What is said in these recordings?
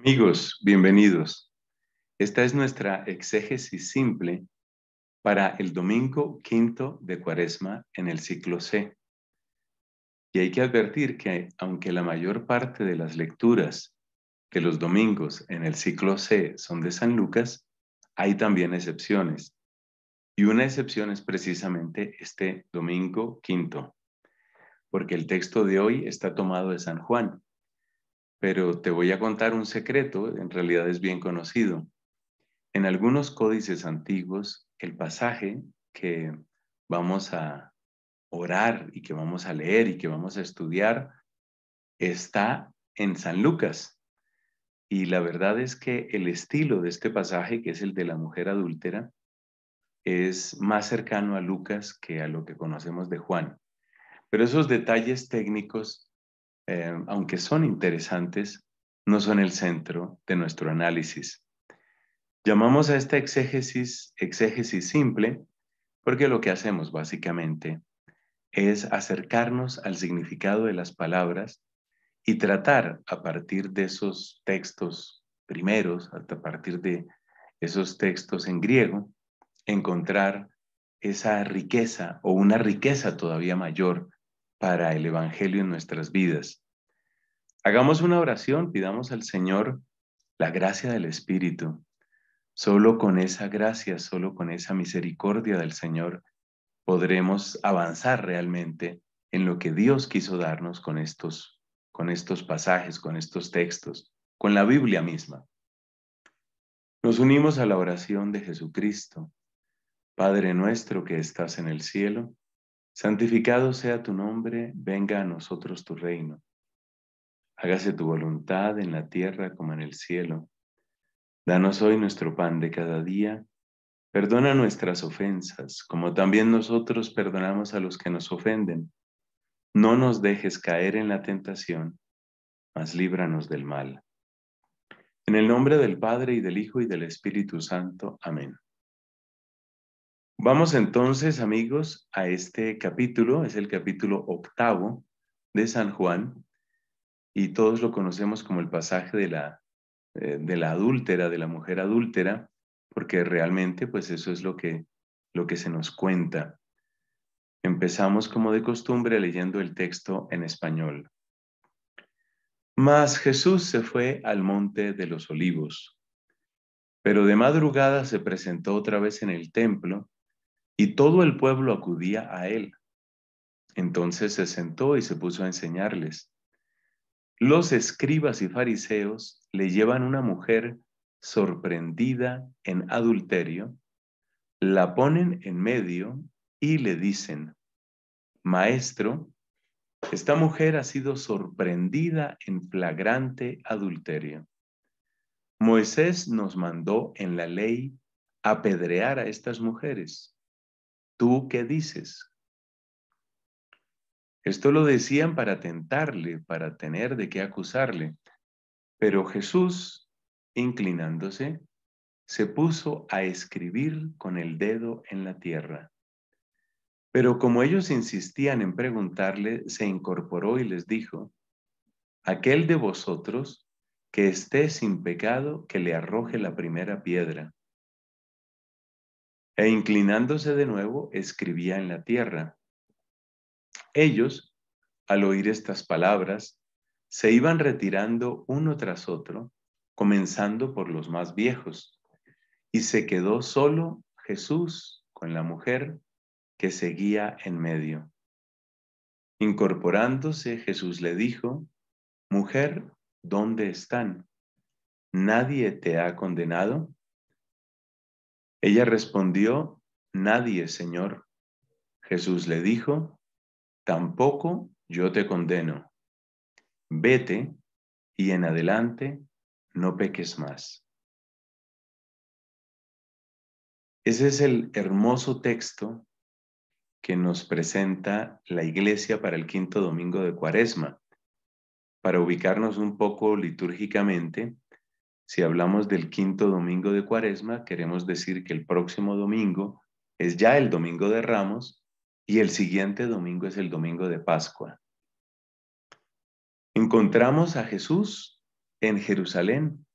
Amigos, bienvenidos. Esta es nuestra exégesis simple para el domingo quinto de Cuaresma en el ciclo C. Y hay que advertir que, aunque la mayor parte de las lecturas de los domingos en el ciclo C son de San Lucas, hay también excepciones. Y una excepción es precisamente este domingo quinto, porque el texto de hoy está tomado de San Juan. Pero te voy a contar un secreto, en realidad es bien conocido. En algunos códices antiguos, el pasaje que vamos a orar y que vamos a leer y que vamos a estudiar está en San Lucas. Y la verdad es que el estilo de este pasaje, que es el de la mujer adúltera, es más cercano a Lucas que a lo que conocemos de Juan. Pero esos detalles técnicos, aunque son interesantes, no son el centro de nuestro análisis. Llamamos a esta exégesis simple porque lo que hacemos básicamente es acercarnos al significado de las palabras y tratar a partir de esos textos primeros, hasta partir de esos textos en griego, encontrar esa riqueza o una riqueza todavía mayor para el Evangelio en nuestras vidas. Hagamos una oración, pidamos al Señor la gracia del Espíritu. Solo con esa gracia, solo con esa misericordia del Señor podremos avanzar realmente en lo que Dios quiso darnos con estos pasajes, con estos textos, con la Biblia misma. Nos unimos a la oración de Jesucristo. Padre nuestro que estás en el cielo, santificado sea tu nombre, venga a nosotros tu reino. Hágase tu voluntad en la tierra como en el cielo. Danos hoy nuestro pan de cada día. Perdona nuestras ofensas, como también nosotros perdonamos a los que nos ofenden. No nos dejes caer en la tentación, mas líbranos del mal. En el nombre del Padre, y del Hijo, y del Espíritu Santo. Amén. Vamos entonces, amigos, a este capítulo, es el capítulo octavo de San Juan, y todos lo conocemos como el pasaje de la adúltera, de la mujer adúltera, porque realmente pues eso es lo que se nos cuenta. Empezamos como de costumbre leyendo el texto en español. Mas Jesús se fue al monte de los Olivos, pero de madrugada se presentó otra vez en el templo, y todo el pueblo acudía a él. Entonces se sentó y se puso a enseñarles. Los escribas y fariseos le llevan una mujer sorprendida en adulterio, la ponen en medio y le dicen: Maestro, esta mujer ha sido sorprendida en flagrante adulterio. Moisés nos mandó en la ley apedrear a estas mujeres. ¿Tú qué dices? Esto lo decían para tentarle, para tener de qué acusarle. Pero Jesús, inclinándose, se puso a escribir con el dedo en la tierra. Pero como ellos insistían en preguntarle, se incorporó y les dijo: Aquel de vosotros que esté sin pecado, que le arroje la primera piedra. E inclinándose de nuevo, escribía en la tierra. Ellos, al oír estas palabras, se iban retirando uno tras otro, comenzando por los más viejos, y se quedó solo Jesús con la mujer que seguía en medio. Incorporándose, Jesús le dijo: Mujer, ¿dónde están? ¿Nadie te ha condenado? Ella respondió: Nadie, Señor. Jesús le dijo: Tampoco yo te condeno. Vete y en adelante no peques más. Ese es el hermoso texto que nos presenta la Iglesia para el quinto domingo de Cuaresma. Para ubicarnos un poco litúrgicamente, si hablamos del quinto domingo de Cuaresma, queremos decir que el próximo domingo es ya el domingo de Ramos y el siguiente domingo es el domingo de Pascua. Encontramos a Jesús en Jerusalén,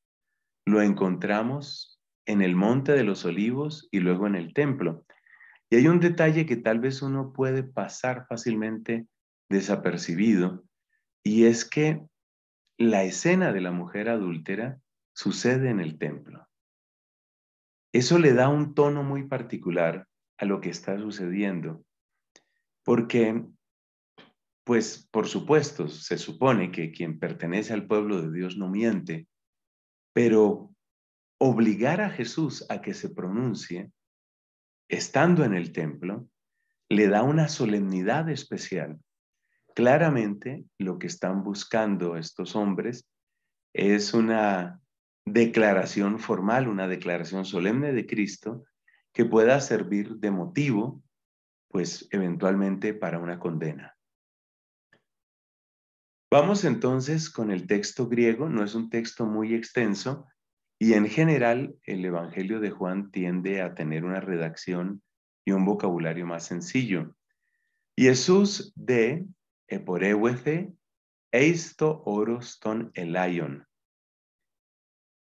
lo encontramos en el Monte de los Olivos y luego en el templo. Y hay un detalle que tal vez uno puede pasar fácilmente desapercibido, y es que la escena de la mujer adúltera sucede en el templo. Eso le da un tono muy particular a lo que está sucediendo, porque, pues, por supuesto, se supone que quien pertenece al pueblo de Dios no miente, pero obligar a Jesús a que se pronuncie, estando en el templo, le da una solemnidad especial. Claramente, lo que están buscando estos hombres es una declaración formal, una declaración solemne de Cristo que pueda servir de motivo, pues eventualmente para una condena. Vamos entonces con el texto griego. No es un texto muy extenso y en general el Evangelio de Juan tiende a tener una redacción y un vocabulario más sencillo. Jesús de eporeuethe eisto oros ton elaion.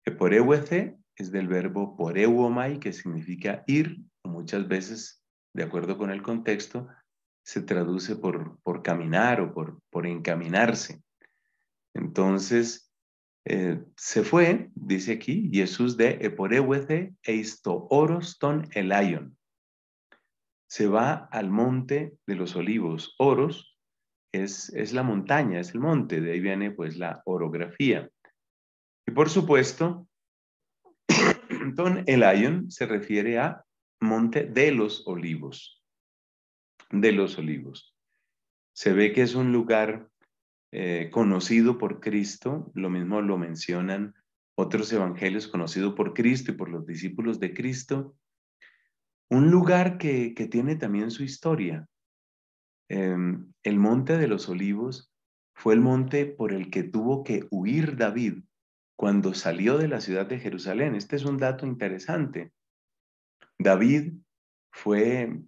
Eporeuethe es del verbo poreuomai, que significa ir. Muchas veces, de acuerdo con el contexto, se traduce por caminar o por encaminarse. Entonces, se fue, dice aquí, Jesús de eporeuethe eisto oros ton elaion. Se va al monte de los olivos. Oros es la montaña, es el monte, de ahí viene pues la orografía. Y por supuesto, ton elaion se refiere a monte de los olivos. De los olivos. Se ve que es un lugar conocido por Cristo, lo mismo lo mencionan otros evangelios, conocido por Cristo y por los discípulos de Cristo. Un lugar que tiene también su historia. El monte de los olivos fue el monte por el que tuvo que huir David cuando salió de la ciudad de Jerusalén. Este es un dato interesante. David fue,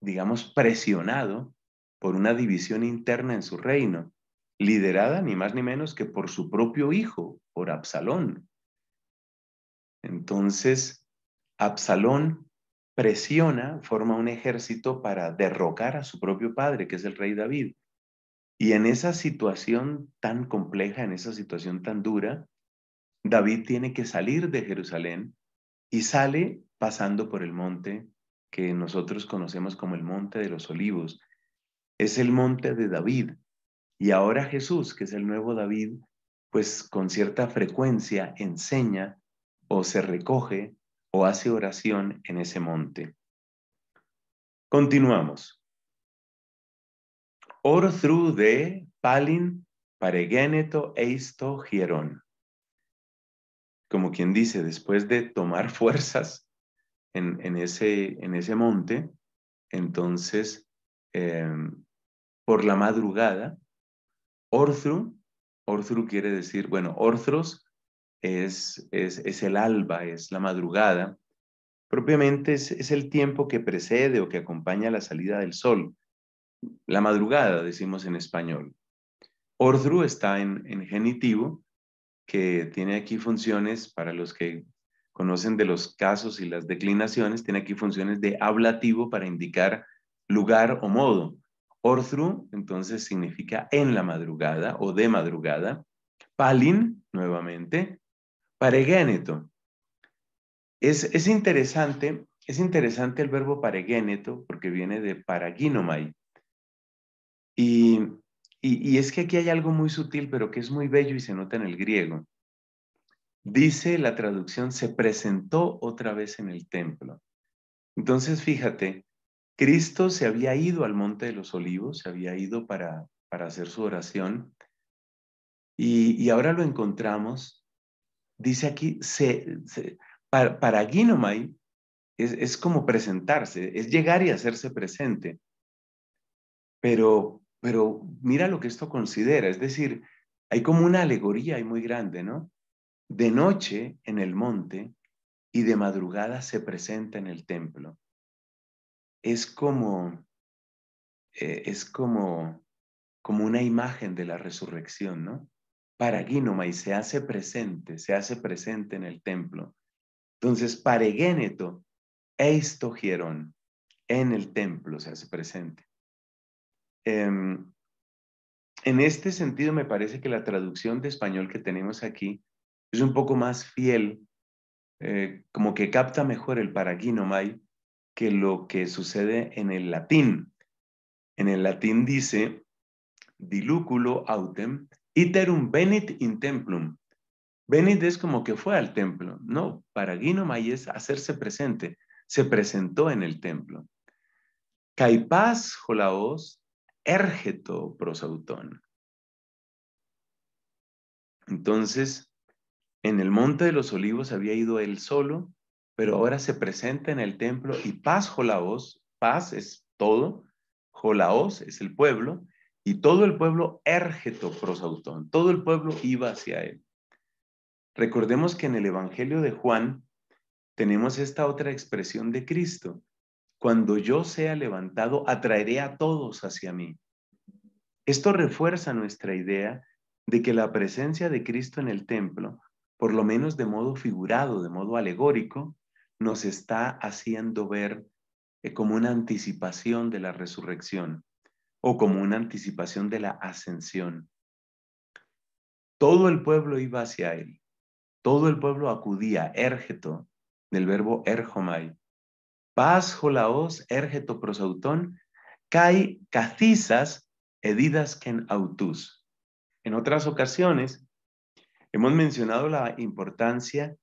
digamos, presionado por una división interna en su reino, liderada ni más ni menos que por su propio hijo, por Absalón. Entonces, Absalón presiona, forma un ejército para derrocar a su propio padre, que es el rey David. Y en esa situación tan compleja, en esa situación tan dura, David tiene que salir de Jerusalén y sale pasando por el monte que nosotros conocemos como el Monte de los Olivos. Es el monte de David. Y ahora Jesús, que es el nuevo David, pues con cierta frecuencia enseña o se recoge o hace oración en ese monte. Continuamos. Orthru de palin paregeneto eisto hierón. Como quien dice, después de tomar fuerzas en ese monte, entonces, por la madrugada, orthru quiere decir, bueno, orthros, es el alba, es la madrugada. Propiamente es el tiempo que precede o que acompaña la salida del sol. La madrugada, decimos en español. Orthru está en genitivo, que tiene aquí funciones, para los que conocen de los casos y las declinaciones, tiene aquí funciones de ablativo para indicar lugar o modo. Orthru, entonces, significa en la madrugada o de madrugada. Palin, nuevamente. Paregéneto. Es interesante el verbo paregéneto porque viene de paraginomai. Y es que aquí hay algo muy sutil, pero que es muy bello y se nota en el griego. Dice la traducción, se presentó otra vez en el templo. Entonces, fíjate, Cristo se había ido al Monte de los Olivos, se había ido para hacer su oración. Y ahora lo encontramos. Dice aquí, para Ginomai es como presentarse, es llegar y hacerse presente. Pero mira lo que esto considera, es decir, hay como una alegoría ahí muy grande, ¿no? De noche en el monte y de madrugada se presenta en el templo. Es como una imagen de la resurrección, ¿no? paragínoma, y se hace presente en el templo. Entonces, paregéneto, eistogierón, en el templo se hace presente. En este sentido, me parece que la traducción de español que tenemos aquí es un poco más fiel, como que capta mejor el paragínomai que lo que sucede en el latín. En el latín dice, diluculo autem, iterum venit in templum. Venit es como que fue al templo. No, paragínomai es hacerse presente. Se presentó en el templo. Caipás jolaos, ergeto prosautón. Entonces, en el Monte de los Olivos había ido él solo, pero ahora se presenta en el templo y paz jolaos, paz es todo, jolaos es el pueblo, y todo el pueblo ergeto prosautón, todo el pueblo iba hacia él. Recordemos que en el Evangelio de Juan tenemos esta otra expresión de Cristo. Cuando yo sea levantado, atraeré a todos hacia mí. Esto refuerza nuestra idea de que la presencia de Cristo en el templo, por lo menos de modo figurado, de modo alegórico, nos está haciendo ver como una anticipación de la resurrección o como una anticipación de la ascensión. Todo el pueblo iba hacia él. Todo el pueblo acudía, ergeto, del verbo erjomai. Paz jolaos, ergeto prosautón, kai cacizas edidas ken autus. En otras ocasiones hemos mencionado la importancia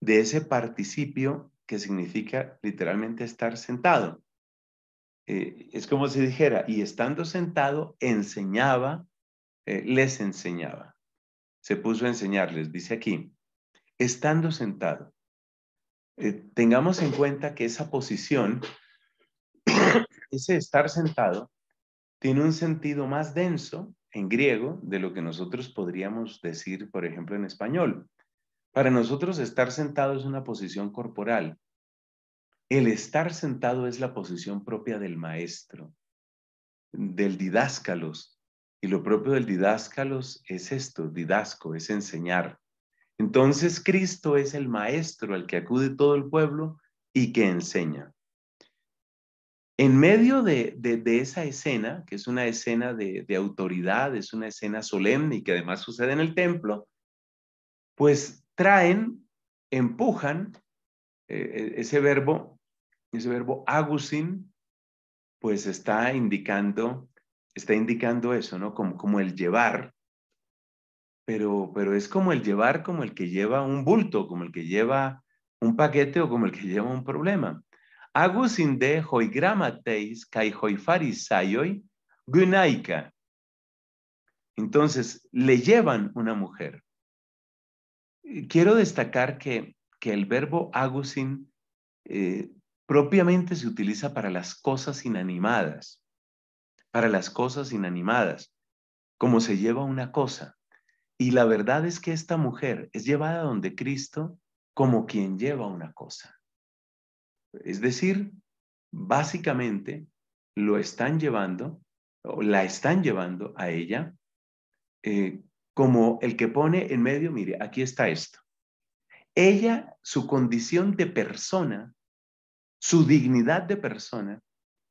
de ese participio que significa literalmente estar sentado. Es como si dijera, y estando sentado enseñaba, les enseñaba. Se puso a enseñarles, dice aquí, estando sentado. Tengamos en cuenta que esa posición, ese estar sentado, tiene un sentido más denso en griego de lo que nosotros podríamos decir, por ejemplo, en español. Para nosotros estar sentado es una posición corporal. El estar sentado es la posición propia del maestro, del didáscalos. Y lo propio del didáscalos es esto, didasco, es enseñar. Entonces Cristo es el maestro al que acude todo el pueblo y que enseña. En medio de esa escena, que es una escena de autoridad, es una escena solemne y que además sucede en el templo, pues traen, empujan, ese verbo agusin, pues está indicando eso, ¿no? Como el llevar. Pero es como el llevar, como el que lleva un bulto, como el que lleva un paquete o como el que lleva un problema. Agusin de hoigramateis kai hoifarisayoi gunaika. Entonces, le llevan una mujer. Quiero destacar que el verbo agusin propiamente se utiliza para las cosas inanimadas. Para las cosas inanimadas, como se lleva una cosa. Y la verdad es que esta mujer es llevada donde Cristo como quien lleva una cosa. Es decir, básicamente la están llevando a ella como el que pone en medio, mire, aquí está esto. Ella, su condición de persona, su dignidad de persona,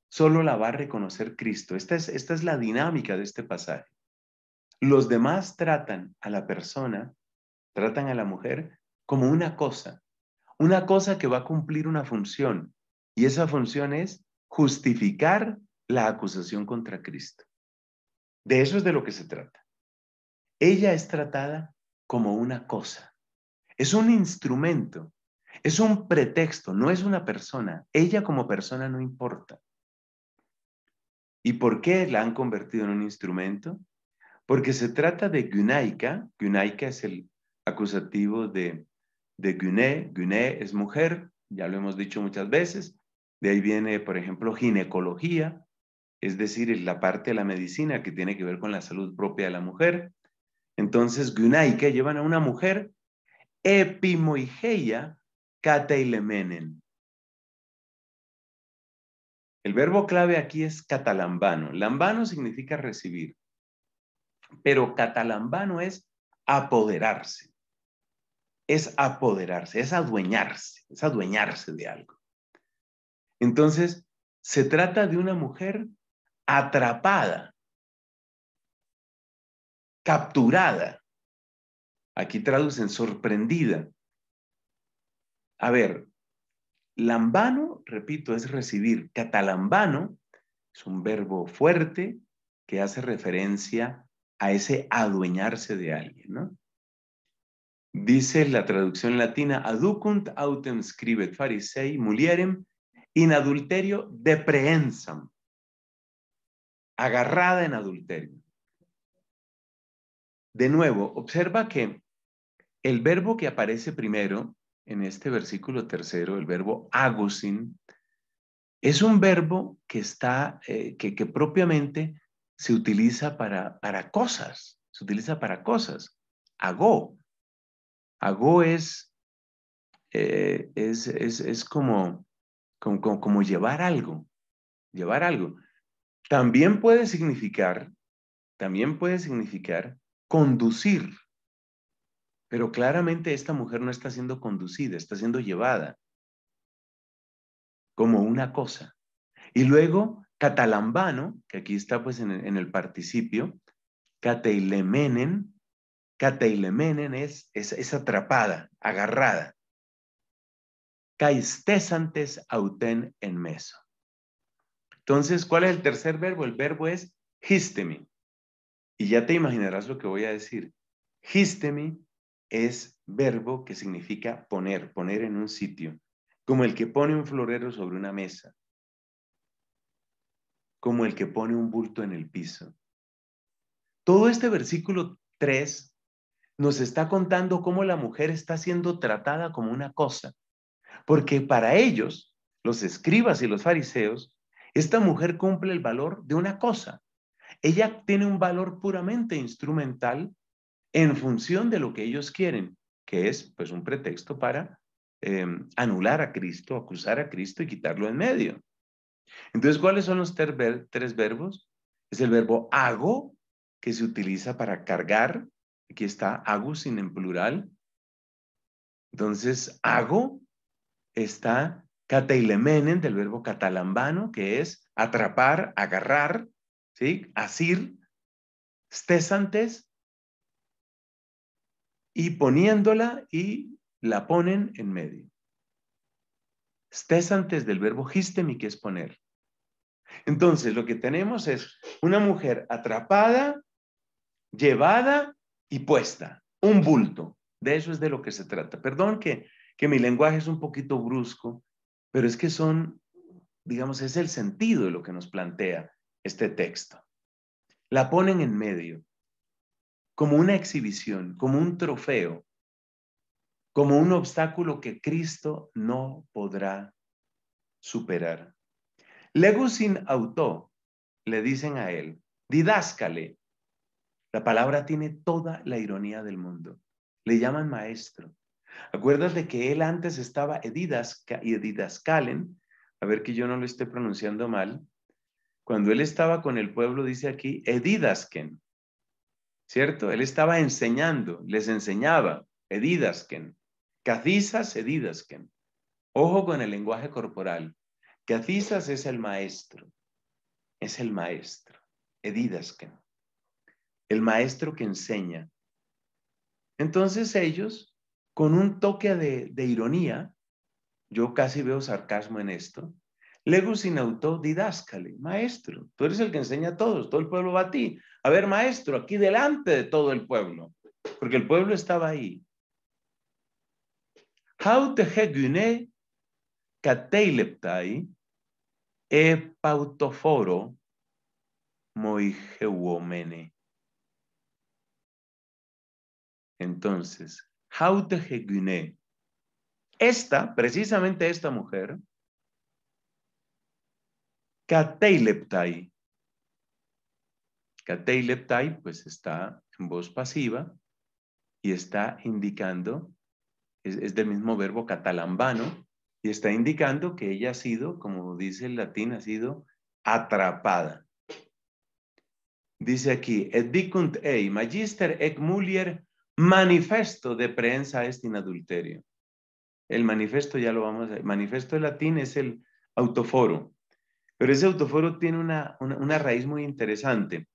solo la va a reconocer Cristo. Esta es la dinámica de este pasaje. Los demás tratan a la persona, tratan a la mujer como una cosa que va a cumplir una función, y esa función es justificar la acusación contra Cristo. De eso es de lo que se trata. Ella es tratada como una cosa, es un instrumento, es un pretexto, no es una persona. Ella como persona no importa. ¿Y por qué la han convertido en un instrumento? Porque se trata de gunaika. Gunaika es el acusativo de guné. Guné es mujer, ya lo hemos dicho muchas veces. De ahí viene, por ejemplo, ginecología, es decir, la parte de la medicina que tiene que ver con la salud propia de la mujer. Entonces, gunaika, llevan a una mujer. Epimoigeia kateilemenen. El verbo clave aquí es catalambano. Lambano significa recibir. Pero catalambano es apoderarse. Es apoderarse, es adueñarse de algo. Entonces, se trata de una mujer atrapada, capturada. Aquí traducen sorprendida. A ver, lambano, repito, es recibir. Catalambano es un verbo fuerte que hace referencia a ese adueñarse de alguien, ¿no? Dice la traducción latina, aducunt autem scribet farisei mulierem in adulterio depreensam. Agarrada en adulterio. De nuevo, observa que el verbo que aparece primero en este versículo tercero, el verbo agosin, es un verbo que está, que propiamente se utiliza para cosas, se utiliza para cosas. Agó. Agó es como llevar algo, También puede significar, conducir, pero claramente esta mujer no está siendo conducida, está siendo llevada como una cosa. Y luego, catalambano, que aquí está pues en el participio, cateilemenen, es atrapada, agarrada. Caistesantes auten en meso. Entonces, ¿cuál es el tercer verbo? El verbo es histemi. Y ya te imaginarás lo que voy a decir. Histemi es verbo que significa poner, poner en un sitio. Como el que pone un florero sobre una mesa. Como el que pone un bulto en el piso. Todo este versículo 3 nos está contando cómo la mujer está siendo tratada como una cosa. Porque para ellos, los escribas y los fariseos, esta mujer cumple el valor de una cosa. Ella tiene un valor puramente instrumental en función de lo que ellos quieren, que es pues un pretexto para anular a Cristo, acusar a Cristo y quitarlo en medio. Entonces, ¿cuáles son los tres verbos? Es el verbo hago, que se utiliza para cargar. Aquí está agusin en plural. Entonces, hago está cateilemenen del verbo catalambano, que es atrapar, agarrar, ¿sí? Asir, stesantes, y poniéndola y la ponen en medio. Stesantes del verbo histemi, que es poner. Entonces, lo que tenemos es una mujer atrapada, llevada y puesta. Un bulto. De eso es de lo que se trata. Perdón que mi lenguaje es un poquito brusco, pero es que son, digamos, es el sentido de lo que nos plantea este texto. La ponen en medio, como una exhibición, como un trofeo, como un obstáculo que Cristo no podrá superar. Legusin auto, le dicen a él, didáscale. La palabra tiene toda la ironía del mundo. Le llaman maestro. Acuérdate que él antes estaba edidasca y edidascalen, a ver que yo no lo esté pronunciando mal. Cuando él estaba con el pueblo, dice aquí, edidasquen, ¿cierto? Él estaba enseñando, les enseñaba, edidasquen, cazisas edidasquen. Ojo con el lenguaje corporal. Cazisas es el maestro, edidasquen, el maestro que enseña. Entonces ellos, con un toque de ironía, yo casi veo sarcasmo en esto, legusin auto didáscale, maestro, tú eres el que enseña a todos, todo el pueblo va a ti. A ver, maestro, aquí delante de todo el pueblo, porque el pueblo estaba ahí. Hauteje gune cateileptai e pautoforo moijeumene. Entonces, esta, precisamente esta mujer, cateileptai. Cateileptai, pues está en voz pasiva y está indicando, es del mismo verbo catalambano, y está indicando que ella ha sido, como dice el latín, ha sido atrapada. Dice aquí, et dicunt ei magister ec mulier Manifesto de prensa est in adulterio. El manifesto ya lo vamos a ver. Manifesto en latín es el autoforo. Pero ese autoforo tiene una raíz muy interesante.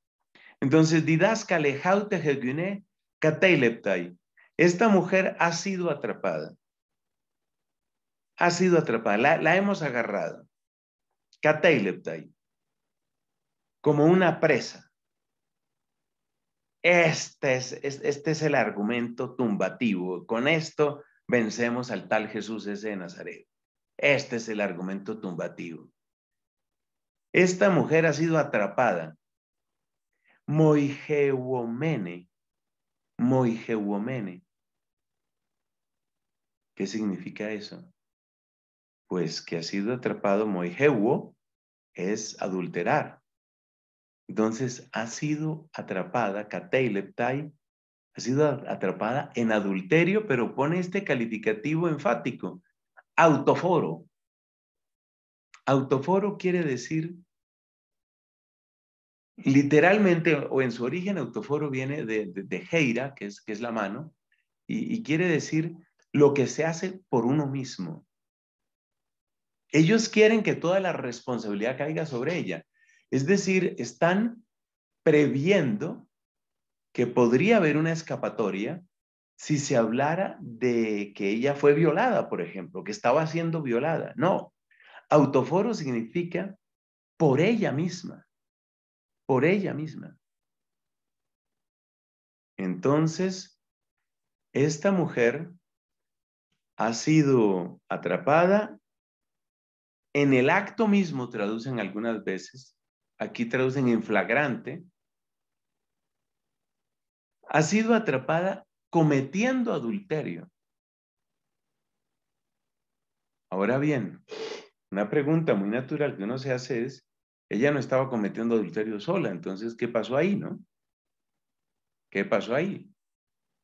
Entonces, didáskale haute hegune kateileptai. Esta mujer ha sido atrapada. Ha sido atrapada. La hemos agarrado. Kateileptai. Como una presa. Este es el argumento tumbativo. Con esto vencemos al tal Jesús ese de Nazaret. Este es el argumento tumbativo. Esta mujer ha sido atrapada. Moigeuomene. Moigeuomene. ¿Qué significa eso? Pues que ha sido atrapado. Moigeuo es adulterar. Entonces, ha sido atrapada, kateileptai, ha sido atrapada en adulterio, pero pone este calificativo enfático, autoforo. Autoforo quiere decir, literalmente, o en su origen, autoforo viene de heira, que es la mano, y quiere decir lo que se hace por uno mismo. Ellos quieren que toda la responsabilidad caiga sobre ella. Es decir, están previendo que podría haber una escapatoria si se hablara de que ella fue violada, por ejemplo, que estaba siendo violada. No, autoforo significa por ella misma, por ella misma. Entonces, esta mujer ha sido atrapada en el acto mismo, traducen algunas veces. Aquí traducen en flagrante, ha sido atrapada cometiendo adulterio. Ahora bien, una pregunta muy natural que uno se hace es, ella no estaba cometiendo adulterio sola, entonces, ¿qué pasó ahí, no? ¿Qué pasó ahí?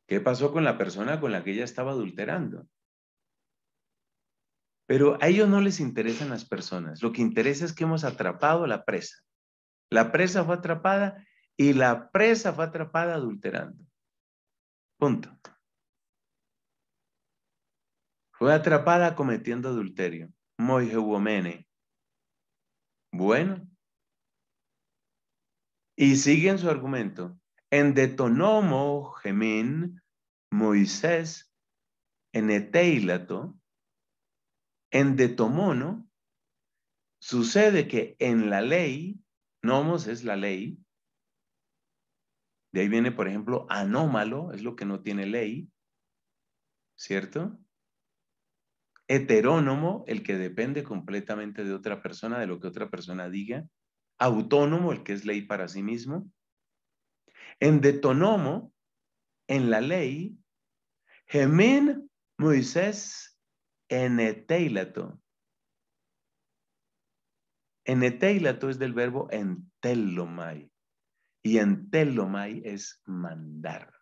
¿Qué pasó con la persona con la que ella estaba adulterando? Pero a ellos no les interesan las personas, lo que interesa es que hemos atrapado a la presa. La presa fue atrapada y la presa fue atrapada adulterando. Punto. Fue atrapada cometiendo adulterio. Moigeuomene. Bueno. Y siguen su argumento. En Deuteronomio gemín Moisés en eteilato en Deuteronomio sucede que en la ley nomos es la ley. De ahí viene, por ejemplo, anómalo, es lo que no tiene ley, ¿cierto? Heterónomo, el que depende completamente de otra persona, de lo que otra persona diga. Autónomo, el que es ley para sí mismo. En Deuteronomio, en la ley, gemín Moisés en eteilato. En eteilato es del verbo entelomai. Y entelomai es mandar.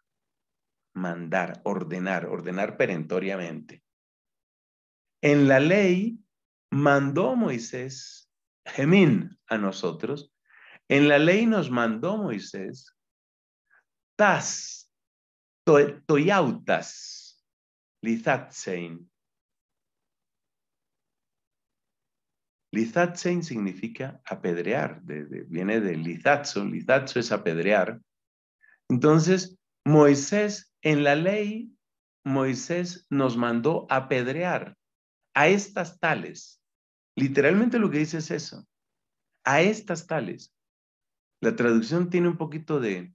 Mandar, ordenar, ordenar perentoriamente. En la ley mandó Moisés, gemín a nosotros. En la ley nos mandó Moisés, tas, toyautas, lizatsein. Lizatzein significa apedrear, viene de lizatzo, lizatzo es apedrear. Entonces, Moisés, en la ley, Moisés nos mandó apedrear a estas tales. Literalmente lo que dice es eso, a estas tales. La traducción tiene un poquito de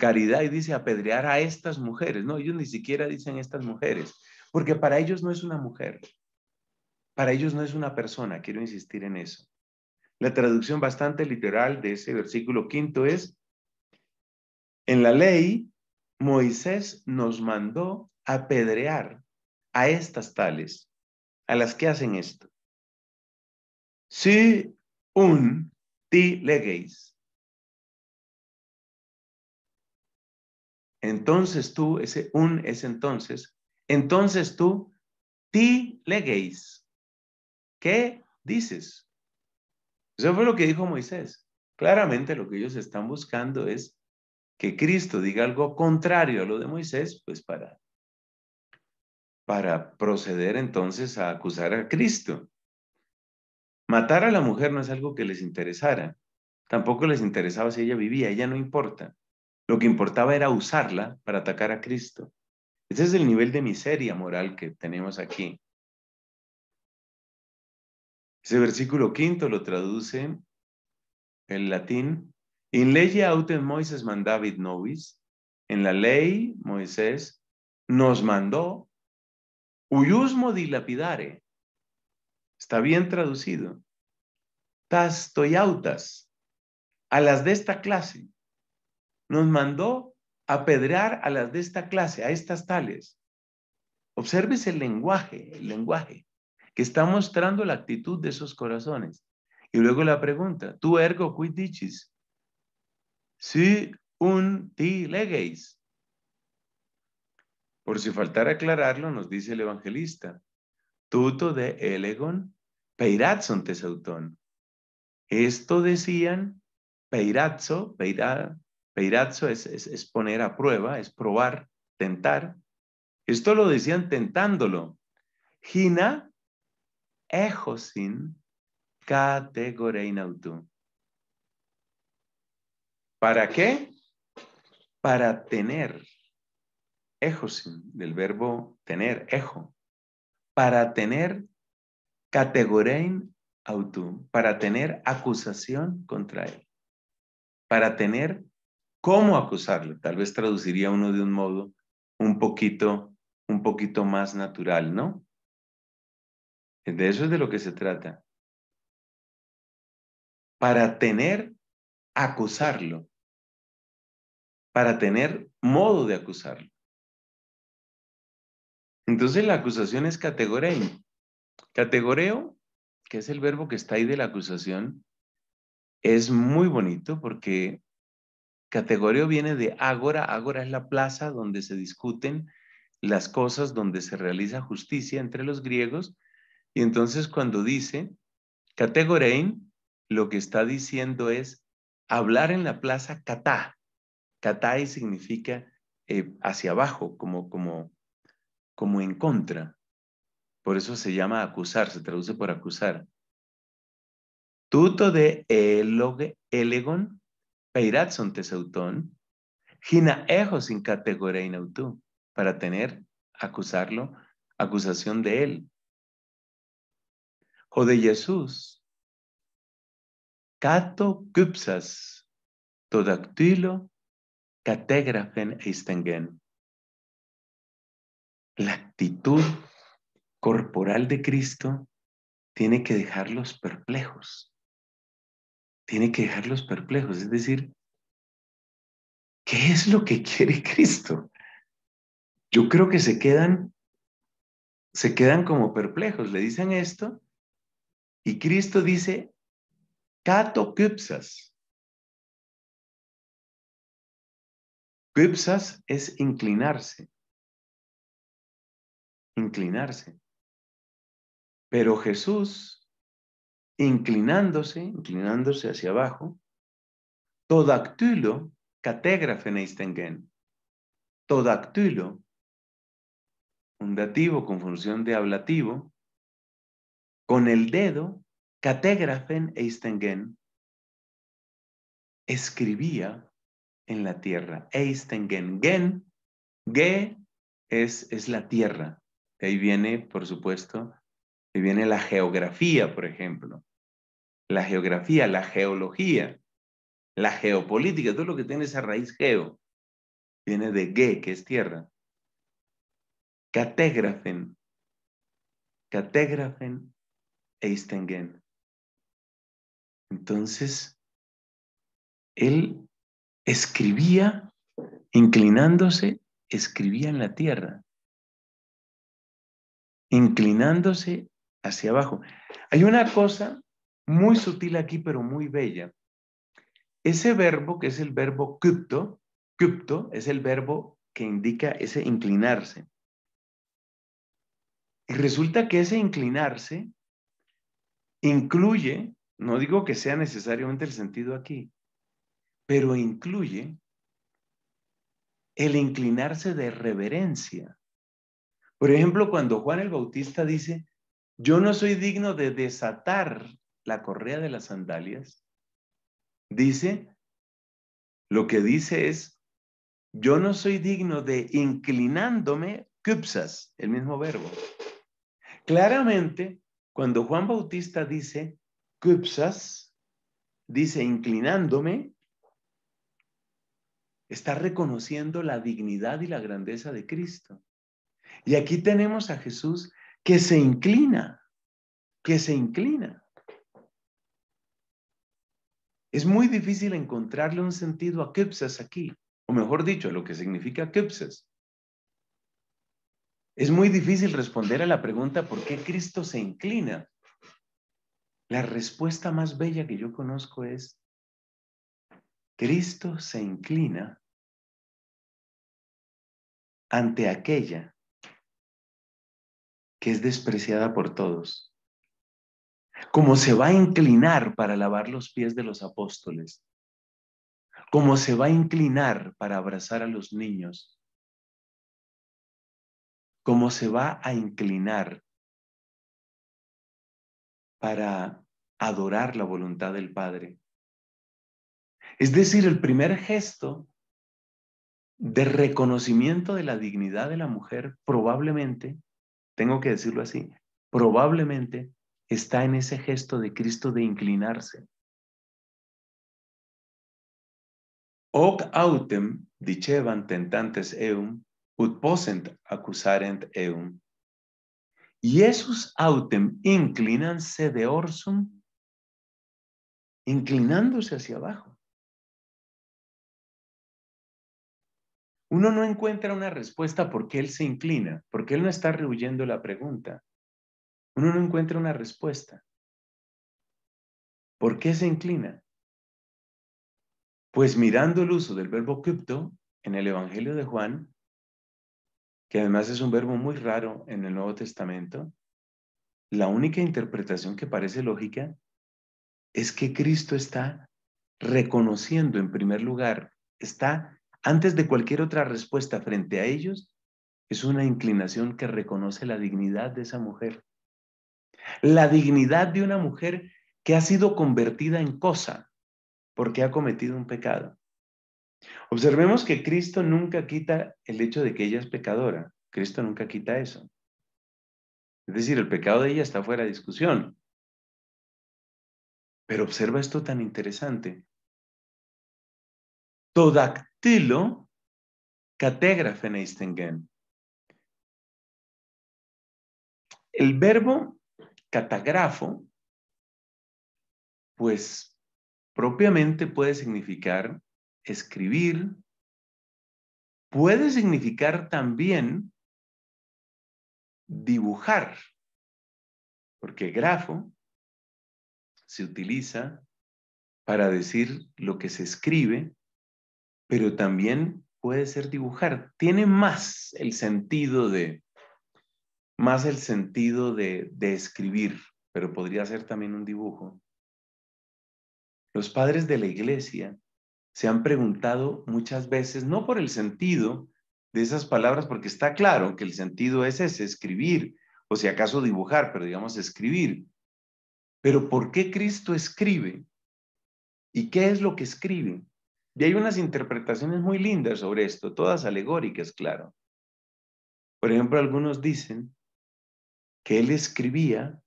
caridad y dice apedrear a estas mujeres. No, ellos ni siquiera dicen estas mujeres, porque para ellos no es una mujer. Para ellos no es una persona, quiero insistir en eso. La traducción bastante literal de ese versículo 5 es, en la ley, Moisés nos mandó apedrear a estas tales, a las que hacen esto. Si un ti leguéis. Entonces tú, ese un es entonces tú ti leguéis. ¿Qué dices? Eso fue lo que dijo Moisés. Claramente lo que ellos están buscando es que Cristo diga algo contrario a lo de Moisés, pues para proceder entonces a acusar a Cristo. Matar a la mujer no es algo que les interesara. Tampoco les interesaba si ella vivía, ella no importa. Lo que importaba era usarla para atacar a Cristo. Ese es el nivel de miseria moral que tenemos aquí. Ese versículo 5 lo traduce el latín. In lege autem Moises mandavit nobis. En la ley, Moisés nos mandó. Uyusmo dilapidare. Está bien traducido. Tastoiautas. A las de esta clase. Nos mandó apedrear a las de esta clase, a estas tales. Obsérvese el lenguaje que está mostrando la actitud de esos corazones. Y luego la pregunta, tu ergo quid dicis, si un ti legeis. Por si faltara aclararlo, nos dice el evangelista, tuto de elegon peiratson tesautón. Esto decían, peiratso, peiratso es poner a prueba, es probar, tentar. Esto lo decían tentándolo. Gina ejosin categoreinautu. ¿Para qué? Para tener. Ejosin, del verbo tener, ejo. Para tener categoreinautu. Para tener acusación contra él. Para tener cómo acusarlo. Tal vez traduciría uno de un modo un poquito más natural, ¿no? De eso es de lo que se trata. Para tener, acusarlo. Para tener modo de acusarlo. Entonces la acusación es categoreo. Categoreo, que es el verbo que está ahí de la acusación, es muy bonito porque categoreo viene de ágora. Ágora es la plaza donde se discuten las cosas, donde se realiza justicia entre los griegos. Y entonces cuando dice categorein, lo que está diciendo es hablar en la plaza catá. Catá significa hacia abajo, como en contra. Por eso se llama acusar, se traduce por acusar. Tuto de elegon, peiratson tesautón, gina ejos in categorein autú, para tener, acusarlo, acusación de él. O de Jesús, cato cupsas, todactilo, categrafen eistengen. La actitud corporal de Cristo tiene que dejarlos perplejos. Tiene que dejarlos perplejos, es decir, ¿qué es lo que quiere Cristo? Yo creo que se quedan como perplejos, le dicen esto. Y Cristo dice, cato cupsas. Cupsas es inclinarse. Inclinarse. Pero Jesús, inclinándose hacia abajo, todactylo categrafen eistengen. Todactylo, un dativo con función de ablativo, con el dedo, categrafen eistengen, escribía en la tierra. Eistengen, gen, ge es la tierra. De ahí viene, por supuesto, ahí viene la geografía, por ejemplo. La geografía, la geología, la geopolítica, todo lo que tiene esa raíz geo, viene de ge, que es tierra. Categrafen, categrafen eistengen. Entonces, él escribía, inclinándose, escribía en la tierra. Inclinándose hacia abajo. Hay una cosa muy sutil aquí, pero muy bella. Ese verbo, que es el verbo cupto, cupto es el verbo que indica ese inclinarse. Y resulta que ese inclinarse incluye, no digo que sea necesariamente el sentido aquí, pero incluye el inclinarse de reverencia. Por ejemplo, cuando Juan el Bautista dice, yo no soy digno de desatar la correa de las sandalias, dice, lo que dice es, yo no soy digno de inclinándome, kypsas, el mismo verbo. Claramente, cuando Juan Bautista dice, kypsas, dice inclinándome, está reconociendo la dignidad y la grandeza de Cristo. Y aquí tenemos a Jesús que se inclina, que se inclina. Es muy difícil encontrarle un sentido a kypsas aquí, o mejor dicho, a lo que significa kypsas. Es muy difícil responder a la pregunta ¿por qué Cristo se inclina? La respuesta más bella que yo conozco es Cristo se inclina ante aquella que es despreciada por todos. Como se va a inclinar para lavar los pies de los apóstoles. Como se va a inclinar para abrazar a los niños. Cómo se va a inclinar para adorar la voluntad del Padre. Es decir, el primer gesto de reconocimiento de la dignidad de la mujer probablemente, tengo que decirlo así, probablemente está en ese gesto de Cristo de inclinarse. Hoc autem dicebant tentantes eum, ut posent accusarent eum. Iesus autem inclinan sede orsum, inclinándose hacia abajo. Uno no encuentra una respuesta por qué él se inclina, porque él no está rehuyendo la pregunta. Uno no encuentra una respuesta. ¿Por qué se inclina? Pues mirando el uso del verbo kypto en el Evangelio de Juan, que además es un verbo muy raro en el Nuevo Testamento, la única interpretación que parece lógica es que Cristo está reconociendo en primer lugar, está antes de cualquier otra respuesta frente a ellos, es una inclinación que reconoce la dignidad de esa mujer. La dignidad de una mujer que ha sido convertida en cosa porque ha cometido un pecado. Observemos que Cristo nunca quita el hecho de que ella es pecadora. Cristo nunca quita eso. Es decir, el pecado de ella está fuera de discusión. Pero observa esto tan interesante. Todactilo kategrapheneistengen. El verbo catagrafo, pues propiamente puede significar escribir, puede significar también dibujar, porque grafo se utiliza para decir lo que se escribe, pero también puede ser dibujar. Tiene más el sentido de escribir, pero podría ser también un dibujo. Los padres de la iglesia se han preguntado muchas veces, no por el sentido de esas palabras, porque está claro que el sentido es ese, escribir, o si acaso dibujar, pero digamos escribir. Pero ¿por qué Cristo escribe? ¿Y qué es lo que escribe? Y hay unas interpretaciones muy lindas sobre esto, todas alegóricas, claro. Por ejemplo, algunos dicen que él escribía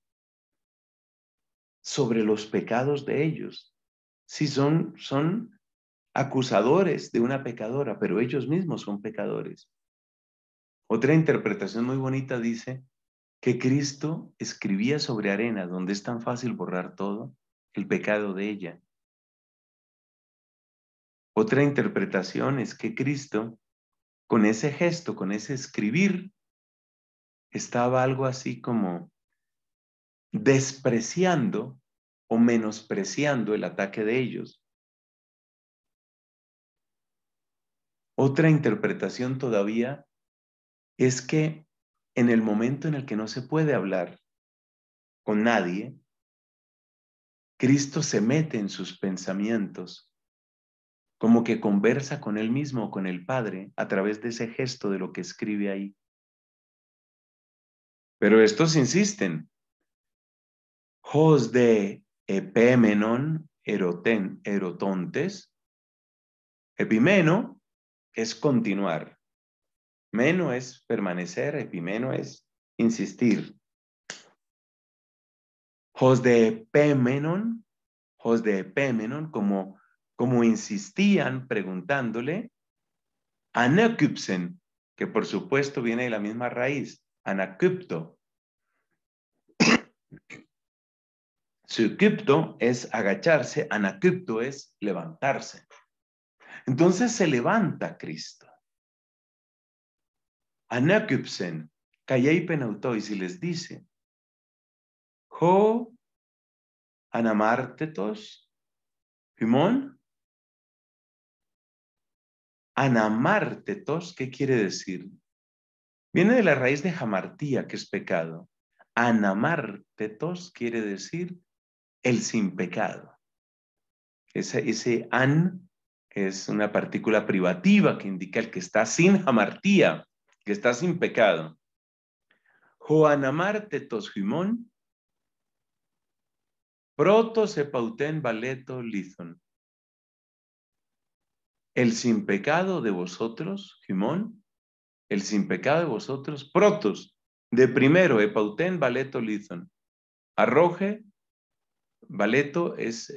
sobre los pecados de ellos. Si son acusadores de una pecadora, pero ellos mismos son pecadores. Otra interpretación muy bonita dice que Cristo escribía sobre arena, donde es tan fácil borrar todo, el pecado de ella. Otra interpretación es que Cristo, con ese gesto, con ese escribir, estaba algo así como despreciando o menospreciando el ataque de ellos. Otra interpretación todavía es que en el momento en el que no se puede hablar con nadie, Cristo se mete en sus pensamientos, como que conversa con él mismo, con el Padre, a través de ese gesto de lo que escribe ahí. Pero estos insisten. Hos de epemenon erotontes. Epimeno es continuar. Meno es permanecer, epimeno es insistir. Hos de epemenon, como insistían preguntándole, anakupsen, que por supuesto viene de la misma raíz, anakupto. Sukupto es agacharse, anakupto es levantarse. Entonces se levanta Cristo. Anakupsen, callei penautois, y les dice, ho anamartetos, Simón, anamártetos, ¿qué quiere decir? Viene de la raíz de hamartía, que es pecado. Anamártetos quiere decir el sin pecado. Ese an es una partícula privativa que indica el que está sin hamartía, que está sin pecado. Joanamártetos, Simón. Proto sepauten valeto lithon. El sin pecado de vosotros, Simón, el sin pecado de vosotros, protos, de primero, epauten valeto lithon. Arroje, valeto es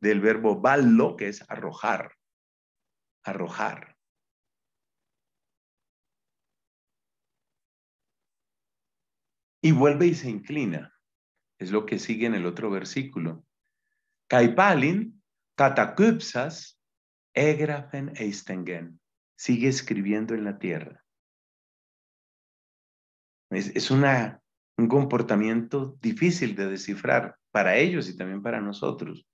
del verbo ballo, que es arrojar, arrojar. Y vuelve y se inclina. Es lo que sigue en el otro versículo. Caipalin, katakupsas, egrafen eistengen. Sigue escribiendo en la tierra. Es un comportamiento difícil de descifrar para ellos y también para nosotros.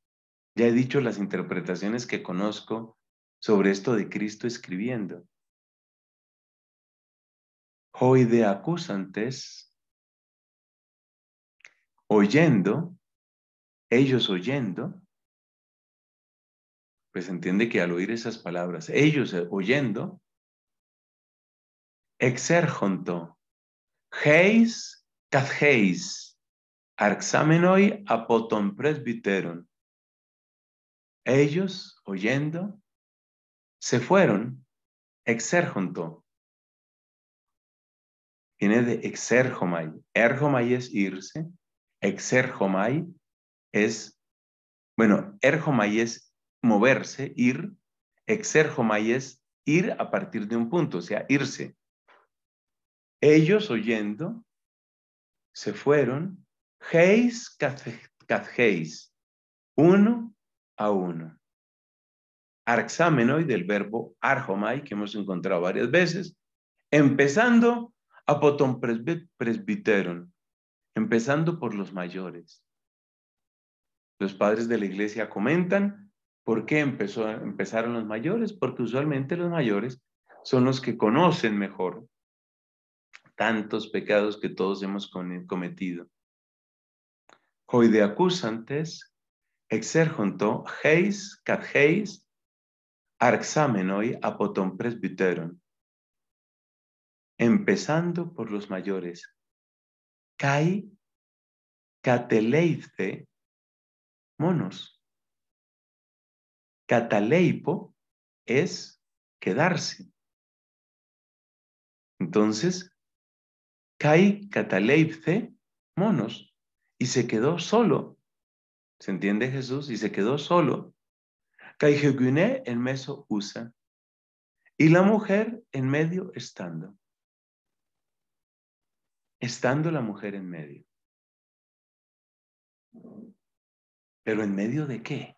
Ya he dicho las interpretaciones que conozco sobre esto de Cristo escribiendo. Hoi de acusantes. Oyendo, ellos oyendo, pues entiende que al oír esas palabras, ellos oyendo, exerjonto, heis, catheis, arxamenoi apoton presbiteron. Ellos oyendo, se fueron, exerjonto. Viene de exerjomai, erjomai es irse. Exerjomai es, bueno, erjomai es moverse, ir. Exerjomai es ir a partir de un punto, o sea, irse. Ellos oyendo, se fueron, heis, catheis, uno a uno. Arxamenoi del verbo arjomai, que hemos encontrado varias veces, empezando apoton presbiteron. Empezando por los mayores. Los padres de la iglesia comentan por qué empezaron los mayores, porque usualmente los mayores son los que conocen mejor tantos pecados que todos hemos cometido. Hoi de acusantes, exerjonto, heis, catheis, arxamenoi apoton presbiteron. Empezando por los mayores. Kai cateleite monos. Cataleipo es quedarse. Entonces, kai cataleite monos. Y se quedó solo. ¿Se entiende Jesús? Y se quedó solo. Kai jeguné en meso usa. Y la mujer en medio estando. Estando la mujer en medio. ¿Pero en medio de qué?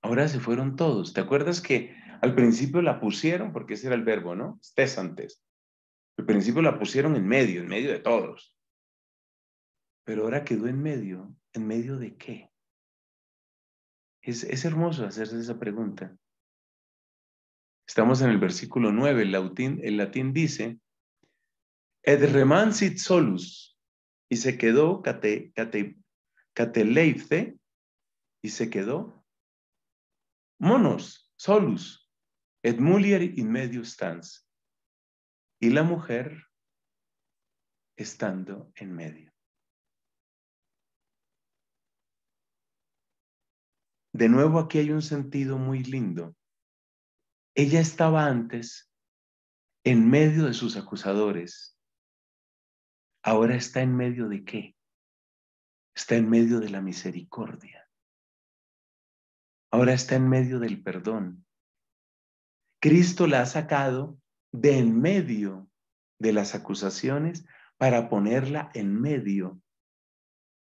Ahora se fueron todos. ¿Te acuerdas que al principio la pusieron? Porque ese era el verbo, ¿no? Estés antes. Al principio la pusieron en medio de todos. Pero ahora quedó en medio. ¿En medio de qué? Es hermoso hacerse esa pregunta. Estamos en el versículo 9. El latín dice... Et remansit solus, y se quedó cateleifte, y se quedó monos, solus, et mulier in medio stans. Y la mujer estando en medio. De nuevo aquí hay un sentido muy lindo. Ella estaba antes en medio de sus acusadores. Ahora está en medio de ¿qué? Está en medio de la misericordia. Ahora está en medio del perdón. Cristo la ha sacado de en medio de las acusaciones para ponerla en medio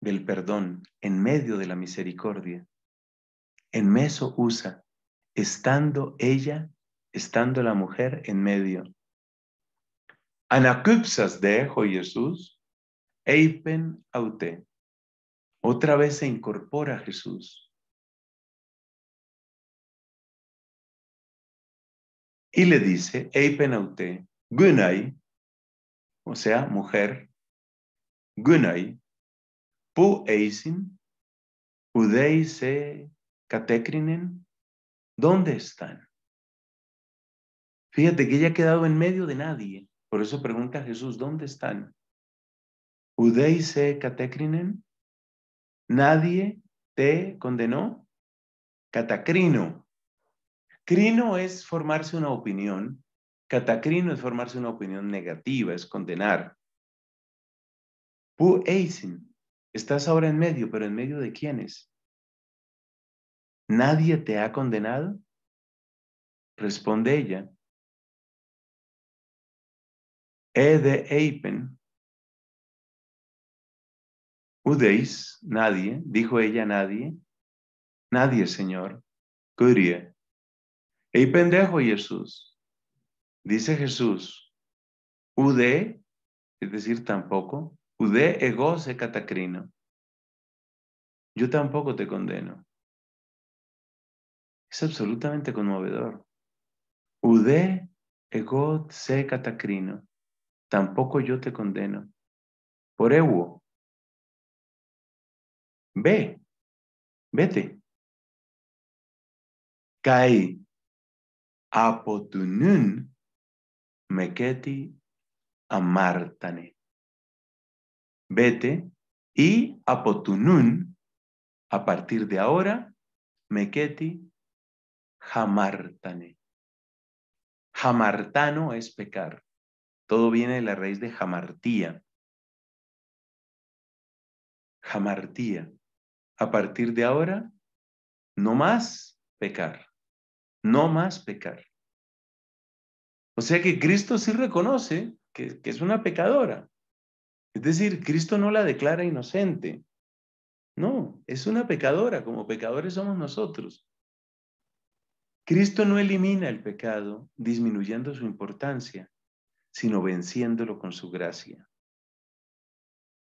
del perdón, en medio de la misericordia. En meso usa, estando ella, estando la mujer en medio. Anacupsas dejo Jesús, eipen aute. Otra vez se incorpora Jesús. Y le dice, eipen aute, gunai, o sea, mujer, gunai, pu eisin, udeise catecrinen, ¿dónde están? Fíjate que ella ha quedado en medio de nadie. Por eso pregunta a Jesús, ¿dónde están? Udeise catecrinen, nadie te condenó. Catacrino. Crino es formarse una opinión. Catacrino es formarse una opinión negativa, es condenar. Pu eisin, estás ahora en medio, pero ¿en medio de quiénes? ¿Nadie te ha condenado? Responde ella. Ede eipen. Udeis, nadie, dijo ella, nadie. Nadie, Señor. Curie. Eipen dejo Jesús. Dice Jesús. Ude, es decir, tampoco. Ude ego se catacrino. Yo tampoco te condeno. Es absolutamente conmovedor. Ude egot se catacrino. Tampoco yo te condeno. Por ewo. Ve. Vete. Kai. Apotunun. Meketi. Amartane. Vete. Y apotunun. A partir de ahora. Meketi. Jamartane. Jamartano es pecar. Todo viene de la raíz de jamartía. Jamartía. A partir de ahora, no más pecar. No más pecar. O sea que Cristo sí reconoce que es una pecadora. Es decir, Cristo no la declara inocente. No, es una pecadora, como pecadores somos nosotros. Cristo no elimina el pecado disminuyendo su importancia, sino venciéndolo con su gracia.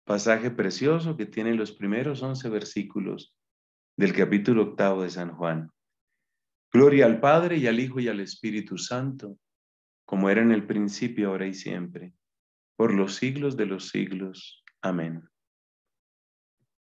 Pasaje precioso que tiene los primeros 11 versículos del capítulo 8 de San Juan. Gloria al Padre y al Hijo y al Espíritu Santo, como era en el principio, ahora y siempre, por los siglos de los siglos. Amén.